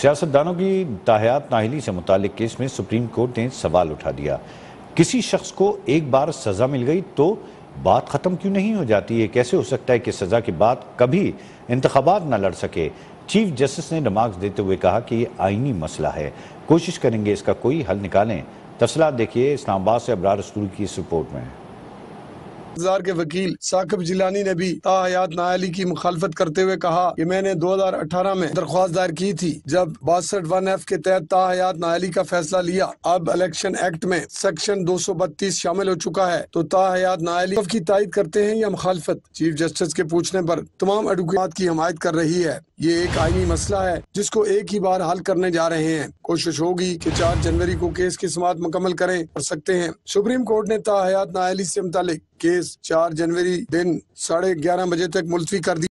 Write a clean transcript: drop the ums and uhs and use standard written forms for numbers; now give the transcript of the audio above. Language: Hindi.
सियासतदानों की दाहयात नाहली से मुतालिक केस में सुप्रीम कोर्ट ने सवाल उठा दिया। किसी शख्स को एक बार सज़ा मिल गई तो बात ख़त्म क्यों नहीं हो जाती है? कैसे हो सकता है कि सज़ा के बाद कभी इंतखाबात ना लड़ सके? चीफ जस्टिस ने रिमार्क्स देते हुए कहा कि ये आईनी मसला है, कोशिश करेंगे इसका कोई हल निकालें। तफसीलात देखिए इस्लामाबाद से अबरार की इस रिपोर्ट में। ज़ार के वकील साकिब जिलानी ने भी ताहयात नाअहली की मुखालफत करते हुए कहा कि मैंने 2018 में दरख्वास्त दायर की थी, जब 62(1)F के तहत ताहयात नाअहली का फैसला लिया। अब इलेक्शन एक्ट में सेक्शन 232 शामिल हो चुका है, तो ताहयात नाअहली की तायद करते हैं या मुखालफत? चीफ जस्टिस के पूछने पर तमाम एडवोकेट की हमायत कर रही है। ये एक आईनी मसला है जिसको एक ही बार हल करने जा रहे हैं। कोशिश होगी कि 4 जनवरी को केस की समाअत मुकम्मल कर सकते हैं। सुप्रीम कोर्ट ने ताहयात नाअहली से मुतालिक केस 4 जनवरी दिन 11:30 बजे तक मुलतवी कर दिया।